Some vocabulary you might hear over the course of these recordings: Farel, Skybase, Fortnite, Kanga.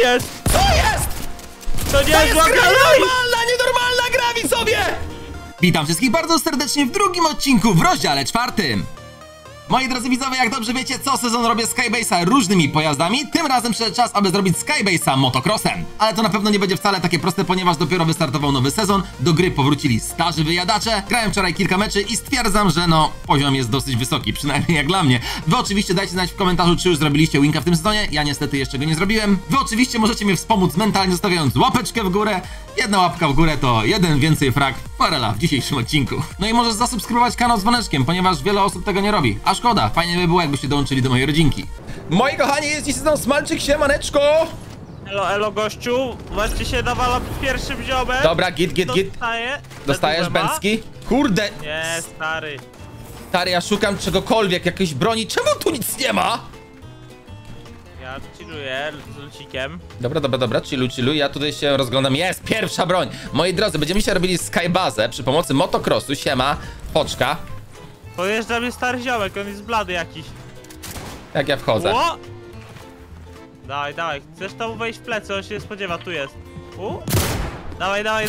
Co jest? Co jest? To nie jest nienormalna gra, widzowie! Witam wszystkich bardzo serdecznie w drugim odcinku w rozdziale 4. Moi drodzy widzowie, jak dobrze wiecie, co sezon robię Skybase'a różnymi pojazdami. Tym razem przyszedł czas, aby zrobić Skybase'a motocrossem. Ale to na pewno nie będzie wcale takie proste, ponieważ dopiero wystartował nowy sezon. Do gry powrócili starzy wyjadacze. Grałem wczoraj kilka meczy i stwierdzam, że no, poziom jest dosyć wysoki, przynajmniej jak dla mnie. Wy oczywiście dajcie znać w komentarzu, czy już zrobiliście winka w tym sezonie. Ja niestety jeszcze go nie zrobiłem. Wy oczywiście możecie mnie wspomóc mentalnie, zostawiając łapeczkę w górę. Jedna łapka w górę to jeden więcej frag Farela w dzisiejszym odcinku. No i możesz zasubskrybować kanał z dzwoneczkiem, ponieważ wiele osób tego nie robi. A szkoda, fajnie by było, jakbyście dołączyli do mojej rodzinki. Moi kochani, jest dziś sezon Smalczyk, siemaneczko! Elo, elo gościu, właśnie się dawała pierwszym ziomem. Dobra, git. Dostajesz bęcki? Kurde! Nie, stary. Stary, ja szukam czegokolwiek, jakiejś broni. Czemu tu nic nie ma? Ja chilluję z lucikiem. Dobra, chilluj, ja tutaj się rozglądam. Jest, pierwsza broń! Moi drodzy, będziemy się robili skybazę przy pomocy motocrossu, siema, poczka. Pojeżdża mnie stary ziomek, on jest blady jakiś. Jak ja wchodzę. O! Dawaj, chcesz tam wejść w plecy, on się spodziewa, tu jest. Dawaj. A!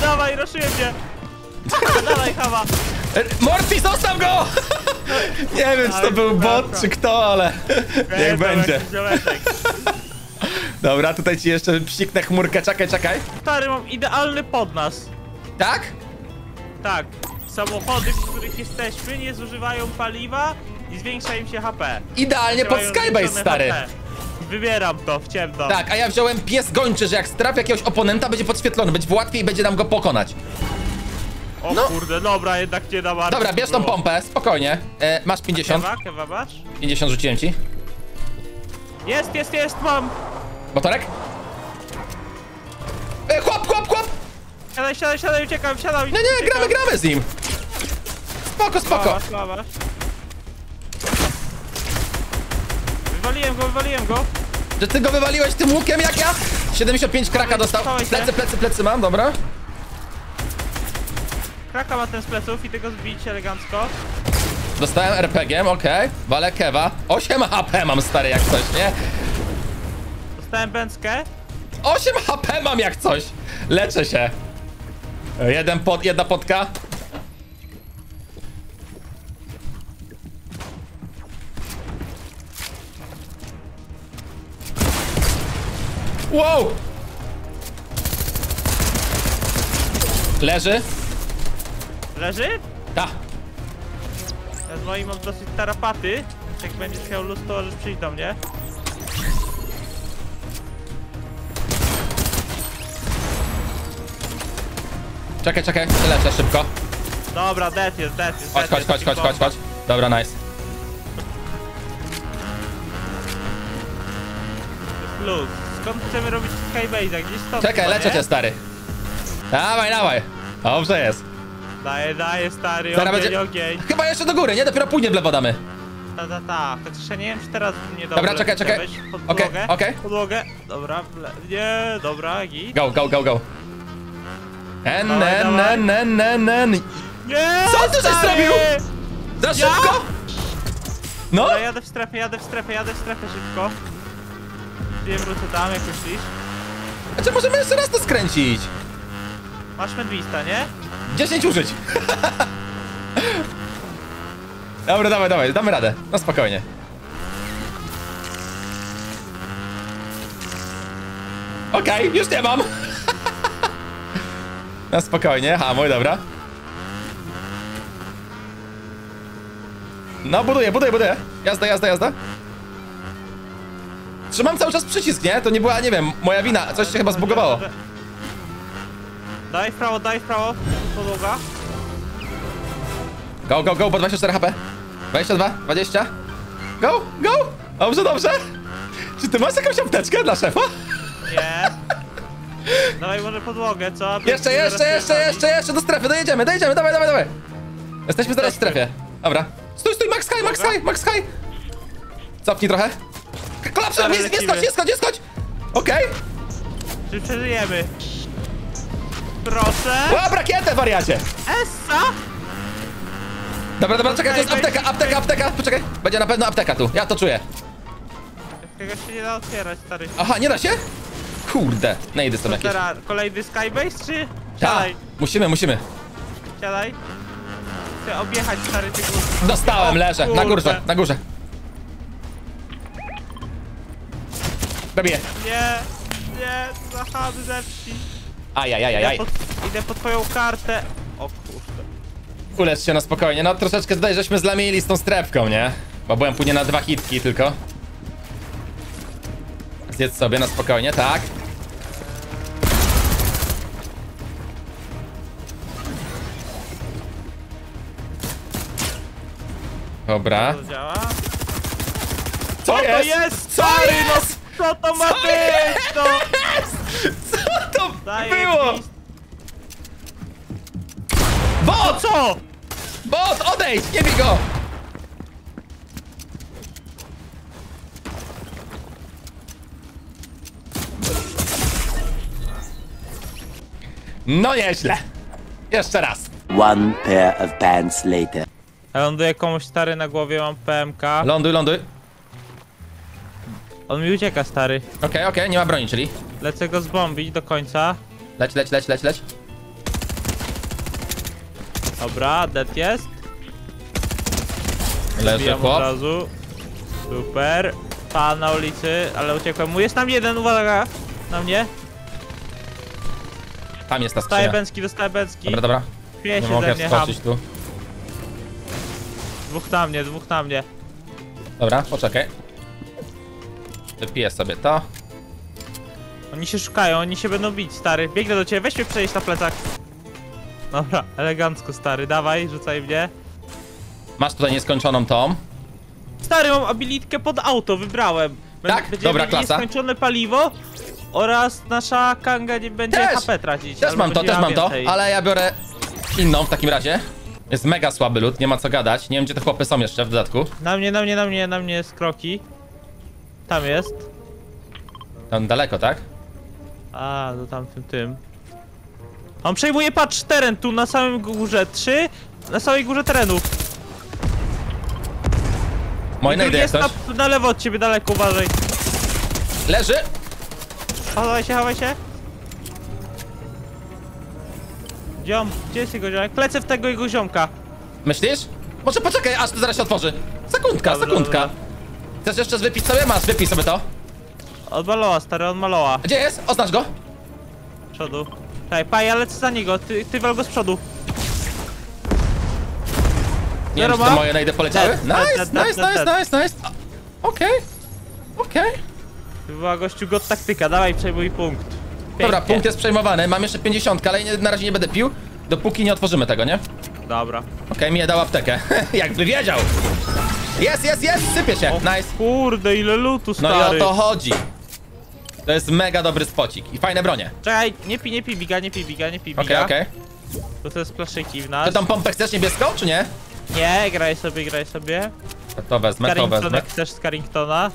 Dawaj, ruszyłem cię. Dawaj, Hawa. Morty, zostaw go! Nie wiem, czy to był bot, czy kto, ale niech będzie. Dobra, tutaj ci jeszcze psiknę chmurkę, czekaj. Stary, mam idealny pod nas. Tak? Tak. Samochody, w których jesteśmy, nie zużywają paliwa i zwiększa im się HP. Idealnie pod Skybase, stary. HP. Wybieram to w ciemno. Tak, a ja wziąłem pies gończy, że jak strafi jakiegoś oponenta, będzie podświetlony, będzie łatwiej i będzie nam go pokonać. O no. Kurde, dobra, jednak nie da marki. Dobra, bierz tą pompę, spokojnie. Masz 50. Kewa, masz? 50 rzuciłem ci. Jest, mam. Motorek? Chłop! Siadaj, uciekam. Nie, gramy z nim. Spoko. Masz. Wywaliłem go. Że ty go wywaliłeś tym łukiem jak ja? 75 kraka dostał. Plecy mam, dobra. Kraka ma ten z pleców i tego zbić elegancko. Dostałem RPG-em, okej. Walę kewa. 8 HP mam, stary, jak coś, nie? Dostałem bęckę. 8 HP mam jak coś. Leczę się. Jedna potka. Wow! Leży? Tak. Ja z moim mam dosyć tarapaty. Jak będziesz chciał luz, to możesz przyjść do mnie. Czekaj, lecę szybko. Dobra, death jest. Chodź. Dobra, nice. Plus, skąd chcemy robić skybase'a? Gdzieś stąd. Czekaj, chyba, leczę cię, stary. Dawaj. Dobrze jest. Daję, stary, ogień. Chyba jeszcze do góry, nie? Dopiero później w lewo damy. Ta. Chociaż ja nie wiem, czy teraz nie dobrze. Dobra, czekaj. Okej. Podłogę. Dobra, dobra, git. Go. Nie! Co ty żeś zrobił? Za szybko? No? Dobra, jadę w strefę szybko. Nie wrócę tam, jak myślisz. Znaczy, możemy jeszcze raz to skręcić. Masz medwista, nie? 10 użyć. Dobra, dawaj, damy radę. No spokojnie. Okej, już nie mam. No spokojnie, hamuj, dobra. No buduję. Jazda. Trzymam cały czas przycisk, nie? To nie była, nie wiem, moja wina, coś się chyba zbugowało. Daj w prawo, podłoga. Go, bo 24 HP. 22, 20. Go. Dobrze. Czy ty masz jakąś apteczkę dla szefa? Nie. Dawaj może podłogę, co? Jeszcze do strefy, dojedziemy, dawaj. Jesteśmy zaraz w strefie. Dobra. Stój, Max High. Cofnij trochę. Kolapsuj, nie skocz. Okej. Czy przeżyjemy? Proszę. Łap rakietę, wariacie. Essa? Dobra, czekaj, to jest apteka, poczekaj. Będzie na pewno apteka tu, ja to czuję. Tego się nie da otwierać, stary. Aha, nie da się? Kurde, najdę tam jakieś. Teraz kolejny skybase, czy? Tak, musimy. Siadaj. Chcę objechać, stary, ty górę. Dostałem, leżę, kurde. na górze. Dobiję. Nie, zachamy ze wsi. Ajajajajaj. Idę po twoją kartę. O kurde. Ulecz się na spokojnie, no troszeczkę tutaj żeśmy zlamili z tą strefką, nie? Bo byłem później na 2 hitki tylko. Zjedz sobie na spokojnie, tak. Dobra. Co jest? Sorry, no co to ma być? No? Co to było? Bot! Co? Bot, odejdź! Nie bij go! No nieźle. Jeszcze raz. One pair of pants later. Ląduję komuś, stary, na głowie, mam PMK. Ląduj. On mi ucieka, stary. Okej, nie ma broni, czyli. Lecę go zbombić do końca. Leć. Dobra, dead jest. Leży chłop. Od razu. Super. Pa na ulicy, ale uciekłem mu. Jest tam jeden, uwaga. Na mnie. Tam jest ta skrzynia. Dostaję bęcki. Dobra. Nie mogę wskoczyć tu. Dwóch na mnie. Dobra, poczekaj. Wypiję sobie to. Oni się szukają, oni się będą bić, stary. Biegnę do ciebie, weź mnie przejść na plecach. Dobra, elegancko, stary, dawaj, rzucaj mnie. Masz tutaj nieskończoną tą. Stary, mam abilitkę pod auto, wybrałem. Tak? Dobra, klasa. Nieskończone paliwo oraz nasza Kanga nie będzie HP tracić. Też mam to, ale ja biorę inną w takim razie. Jest mega słaby lód, nie ma co gadać. Nie wiem, gdzie te chłopy są jeszcze w dodatku. Na mnie jest kroki. Tam jest. Tam daleko, tak? A, do tamtym. On przejmuje, patrz, teren tu na samym górze. 3 na samej górze terenu. Moje najdę jest coś. Na lewo od ciebie, daleko, uważaj. Leży. Chowaj się. Ziom, gdzie jest jego ziomek? Lecę w tego jego ziomka. Myślisz? Może poczekaj, aż to zaraz się otworzy. Sekundka. Chcesz jeszcze wypić sobie? Masz, wypij sobie to. Odmaloła, stary, odmaloła. Gdzie jest? Oznacz go. Z przodu. Czekaj, pa, ja lecę za niego, ty wal go z przodu. Nie wiem, czy to moje najdę poleciały. Nice. Okej. To była, gościu, god taktyka, dawaj, przejmuj punkt. Pięknie. Dobra, punkt jest przejmowany, mam jeszcze 50, ale na razie nie będę pił, dopóki nie otworzymy tego, nie? Dobra. Okej, mi dał aptekę, jakby wiedział. Jest, sypie się, nice. Kurde, ile lutu, stary. No i o to chodzi. To jest mega dobry spocik i fajne bronie. Czekaj, nie pij biga. Okej. To jest plaszyki w nas. Ty tą pompę chcesz niebieską, czy nie? Nie, graj sobie. To wezmę. Chcesz z Carringtona.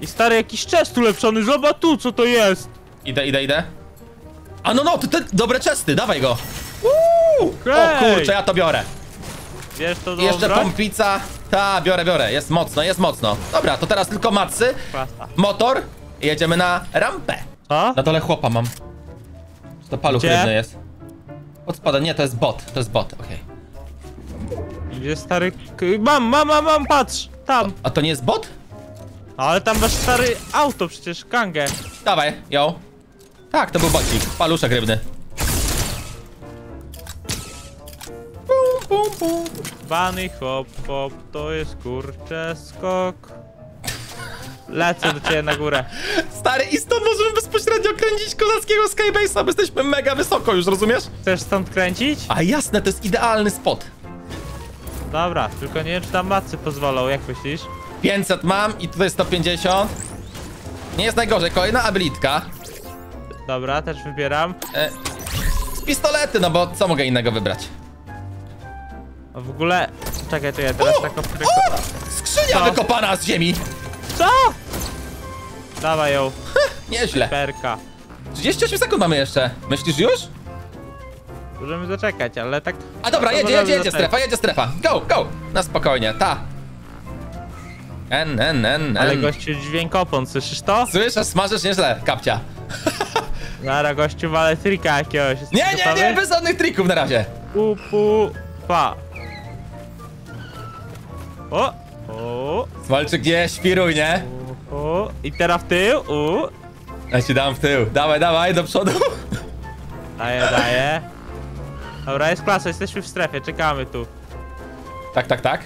I stary, jakiś chest ulepszony, zobacz tu, co to jest. Idę. A no, to te dobre chesty, dawaj go. O kurczę, ja to biorę. Wiesz, to jeszcze pompica. Ta, biorę, jest mocno. Dobra, to teraz tylko macy, motor i jedziemy na rampę. A? Na dole chłopa mam. To paluch rybny jest. Od spada, nie, to jest bot, okej. Gdzie, stary? Mam, patrz, tam. A to nie jest bot? Ale tam masz, stary, auto przecież, Kangę. Dawaj, yo. Tak, to był bocik, paluszek rybny. Pum. Bany hop, to jest, kurczę, skok. Lecę do ciebie na górę. Stary, i stąd możemy bezpośrednio kręcić kozackiego skybase'a, bo jesteśmy mega wysoko już, rozumiesz? Chcesz stąd kręcić? A jasne, to jest idealny spot. Dobra, tylko nie wiem, czy tam macy pozwolą, jak myślisz? 500 mam i tutaj 150. Nie jest najgorzej, kolejna abilitka. Dobra, też wybieram. Z pistolety, no bo co mogę innego wybrać? W ogóle... Czekaj, to ja teraz taką... Skrzynia wykopana z ziemi! Co? Dawaj ją. Nieźle. Perka. 38 sekund mamy jeszcze. Myślisz już? Możemy zaczekać, ale tak... A dobra, jedzie strefa. Go! Na spokojnie, ta. Ale gościu dźwiękopon, słyszysz to? Słyszysz, smażysz nieźle, kapcia. Nara, gościu, ale trika jakiegoś. Nie, bez żadnych trików na razie. Pa. O. Smolczyk, nie świruj, nie? I teraz w tył, Ja ci dam w tył, dawaj, do przodu. Daję. Dobra, jest klasa, jesteśmy w strefie, czekamy tu. Tak.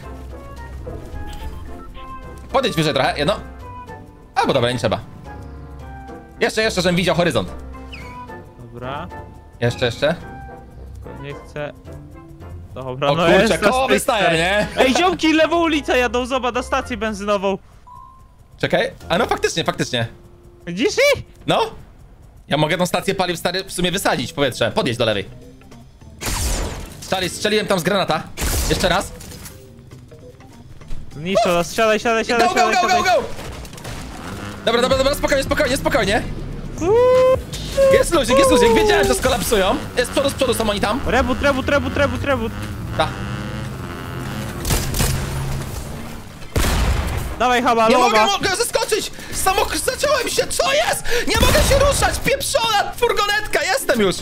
Podejdź wyżej trochę, jedno. Albo dobra, nie trzeba. Jeszcze, żebym widział horyzont. Dobra. Jeszcze. Nie chcę. Dobra, o, no kurczę, jest koło wystaje, nie? Ej, ziomki, lewą ulicę jadą, zobacz, na stację benzynową. Czekaj, a no faktycznie. Widzisz ich? No. Ja mogę tą stację paliw, stary, w sumie wysadzić w powietrze. Podjedź do lewej. Strzeliłem tam z granata. Jeszcze raz. Zniszczę nas, siadaj. Go. Dobra, spokojnie. Jest luzik, wiedziałem, że skolapsują. Jest z przodu są oni tam. Rebut. Tak. Dawaj, chaba, nie mogę zaskoczyć! Zaciąłem się, co jest? Nie mogę się ruszać, pieprzona furgonetka, jestem już.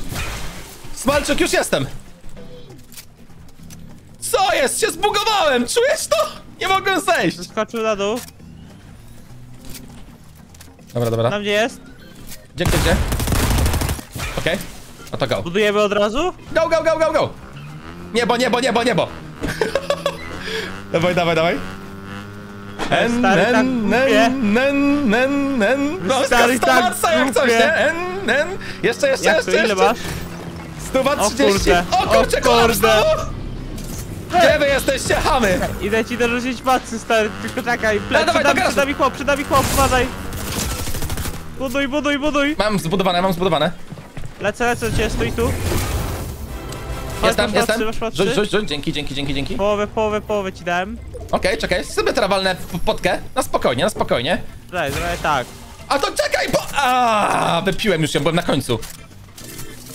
Smalczyk, już jestem. Co jest? Się zbugowałem, czujesz to? Nie mogę zejść. Zeskoczył na dół. Dobra. Na mnie jest. Gdzie? Okej. A to go. Budujemy od razu? Go. Niebo. Dawaj. Jeszcze. Ile masz? 130. O kurde. Gdzie wy jesteście, chamy? Idę ci dorzucić matcy, stary, tylko czekaj. Przed nami chłop, uważaj. Buduj. Mam zbudowane. Lecę, cię stój tu. Jestem. Rzuć, dzięki. Połowę ci dałem. Okej, czekaj, sobie teraz walnę w potkę. Na spokojnie. Daj, tak. A to czekaj, bo... Aaaa, wypiłem już ją, byłem na końcu.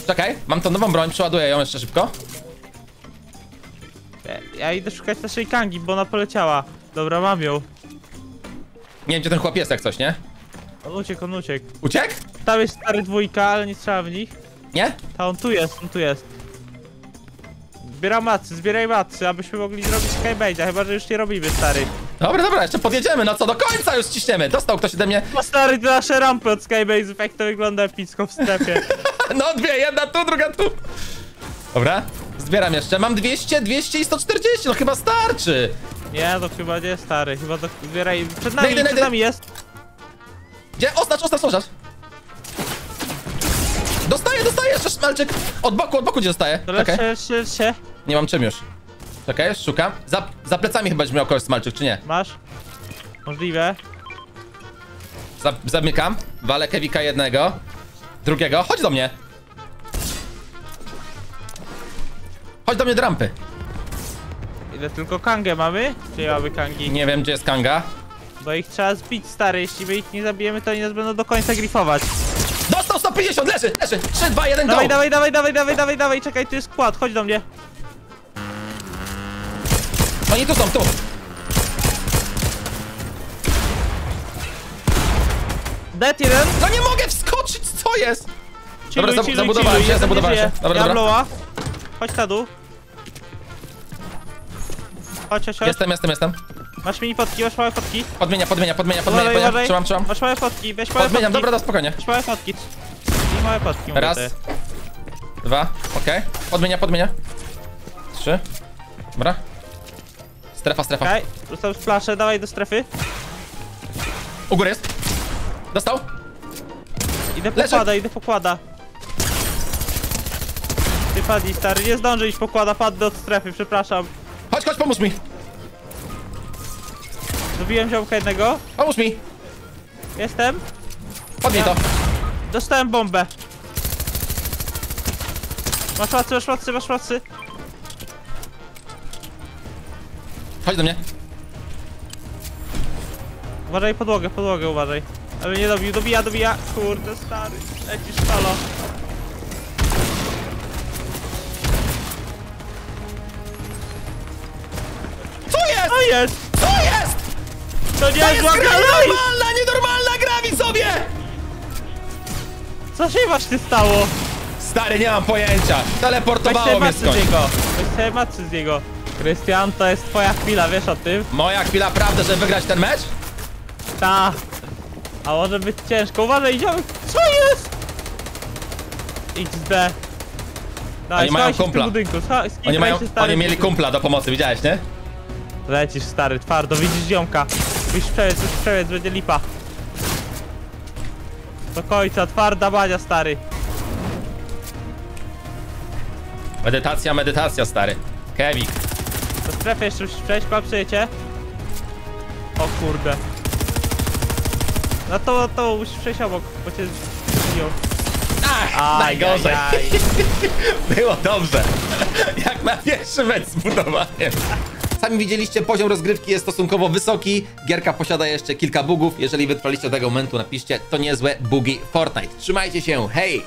Czekaj, mam tą nową broń, przeładuję ją jeszcze szybko. Ja idę szukać naszej Kangi, bo ona poleciała. Dobra, mam ją. Nie wiem, gdzie ten chłop jest, jak coś, nie? On uciekł. Uciekł? Tam jest stary dwójka, ale nie trzeba w nich. Nie? Ta, on tu jest. Zbieraj matcy, abyśmy mogli zrobić skybaita, chyba że już nie robimy, stary. Dobra, jeszcze podjedziemy, no co, do końca już ciśniemy. Dostał ktoś ode mnie. No stary, to nasze rampy od skybaitów, jak to wygląda epicko w strefie. No dwie, jedna tu, druga tu. Dobra. Zbieram jeszcze, mam 200, 200 i 140, no chyba starczy. Nie, to chyba nie, stary, chyba to zbieraj. Przed nami jest. Gdzie? Oznacz. Dostaję jeszcze, szmalczyk. Od boku gdzie dostaję. Się. Nie mam czym już. Czekaj, szukam. Za plecami chyba miał kogoś, smalczyk, czy nie? Masz? Możliwe. Zamykam. Walę Kevika jednego. Drugiego, chodź do mnie. Chodź do mnie do rampy. Ile tylko Kangę mamy? Czy mamy Kangi? Nie wiem, gdzie jest Kanga. Bo ich trzeba zbić, stary. Jeśli my ich nie zabijemy, to oni nas będą do końca grifować. Dostał 150, leży. 3, 2, 1, go. Dawaj, czekaj, tu jest kład, chodź do mnie. Oni tu są, tu. Dead jeden. No nie mogę wskoczyć, co jest? Zabudowałem się. Dobra. Chodź na dół. Chodź. Jestem. Masz mini fotki, masz małe fotki. Podmienia. Trzymam. Masz małe fotki, weź małe fotki. Dobra, spokojnie. Masz małe fotki. I małe fotki. Raz. Dwa, okej. Podmienia. Trzy. Dobra. Strefa. Okej, dostał flaszę, dawaj do strefy. U góry jest. Dostał. Idę pokłada. Ty padnij, stary, nie zdąży iść pokłada, padnę od strefy, przepraszam. Chodź, pomóż mi. Dobiłem ziomka jednego. Pomóż mi. Jestem. Podnij to. Dostałem bombę. Masz łacy. Chodź do mnie. Uważaj, podłogę uważaj. Aby nie dobił, dobija. Kurde, stary, lecisz halo. Co jest? To nie jest normalna, nienormalna gra, widzowie! Co się właśnie stało? Stary, nie mam pojęcia. Teleportowało mnie skądś. Weź matrzy z niego. Krystian, to jest twoja chwila, wiesz o tym? Moja chwila, prawda, żeby wygrać ten mecz? Ta. A może być ciężko. Uważaj, idziemy. Co jest? XD. No, oni mają kumpla. Oni mieli kumpla do pomocy, widziałeś, nie? Lecisz, stary, twardo. Widzisz ziomka. Już przewiedz, będzie lipa. Do końca, twarda badzia, stary. Medytacja, medytacja, stary. Kevik. Do strefy jeszcze musisz przejść, patrzycie. O kurde. No to musisz przejść obok, bo cię zbiją. Ach, najgorzej. Było dobrze. Jak na pierwszy mecz zbudowanie. Sami widzieliście, poziom rozgrywki jest stosunkowo wysoki. Gierka posiada jeszcze kilka bugów. Jeżeli wytrwaliście do tego momentu, napiszcie to niezłe bugi Fortnite. Trzymajcie się, hej!